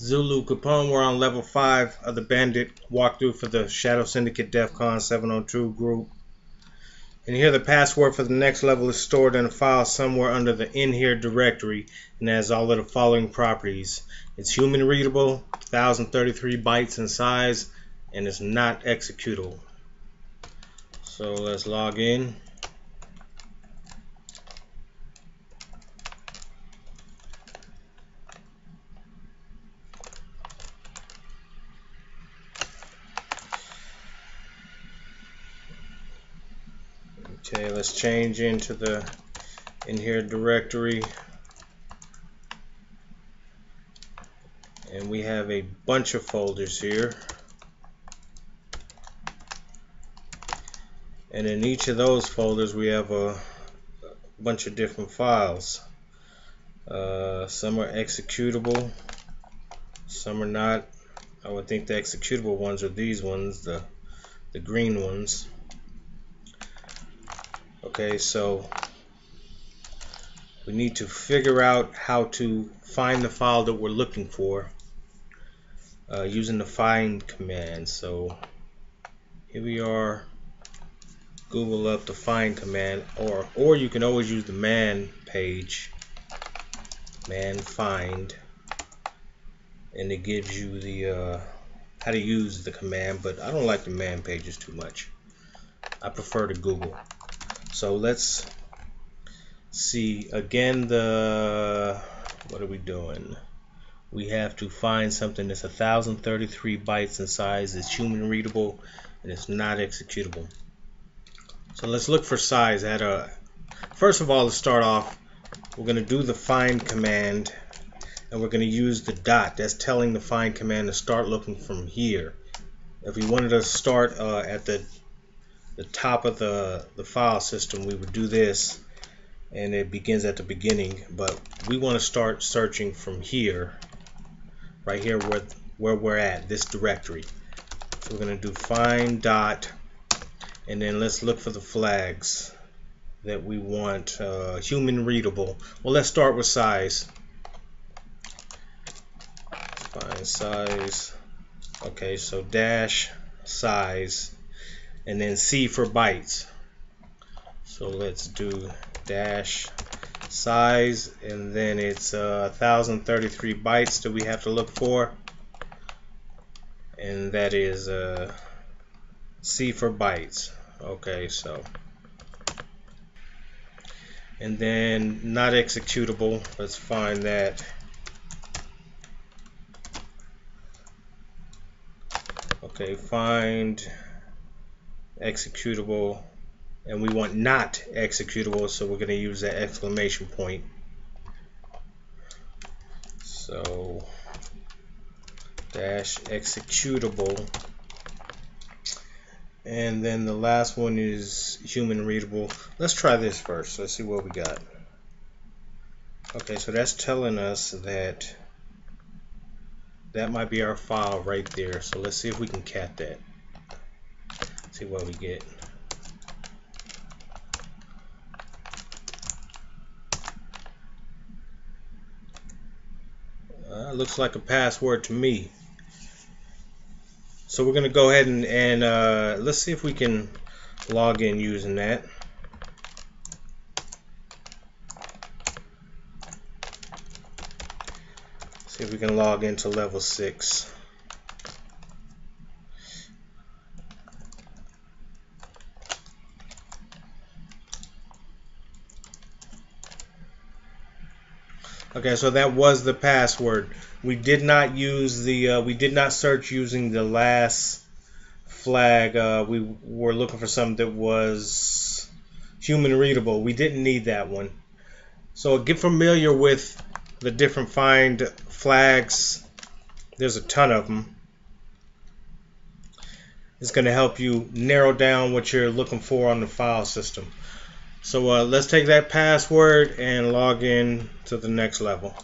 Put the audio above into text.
Zulu CaPWN. We're on level 5 of the Bandit walkthrough for the Shadow Syndicate DEF CON 702 group. And here the password for the next level is stored in a file somewhere under the in here directory and has all of the following properties. It's human readable, 1033 bytes in size, and it's not executable. So let's log in. Okay, let's change into the in here directory, and we have a bunch of folders here, and in each of those folders we have a bunch of different files. Some are executable, some are not. I would think the executable ones are these ones, the green ones. Okay, so we need to figure out how to find the file that we're looking for using the find command. So here we are, Google up the find command, or you can always use the man page, man find, and it gives you the how to use the command, but I don't like the man pages too much. I prefer to Google. So let's see again what are we doing? We have to find something that's 1033 bytes in size, it's human readable, and it's not executable. So let's look for size. First of all, to start off, we're going to do the find command, and we're going to use the dot. That's telling the find command to start looking from here. If we wanted to start at the top of the file system, we would do this, and it begins at the beginning, but we want to start searching from here, right here where we're at, this directory. So we're going to do find dot, and then let's look for the flags that we want. Human readable. Well, let's start with size. Find size. Okay, so dash size, and then C for bytes. So let's do dash size, and then it's 1033 bytes that we have to look for, and that is C for bytes. Okay, so, and then not executable, let's find that. Okay, find executable, and we want not executable, so we're going to use that exclamation point. So dash executable, and then the last one is human readable. Let's try this first, let's see what we got. Okay, so that's telling us that that might be our file right there, so let's see if we can cat that. See what we get. Looks like a password to me. So we're going to go ahead and let's see if we can log in using that. See if we can log into level 6. Okay, so that was the password. We did not use we did not search using the last flag. We were looking for something that was human readable. We didn't need that one. So get familiar with the different find flags. There's a ton of them. It's going to help you narrow down what you're looking for on the file system. So let's take that password and log in to the next level.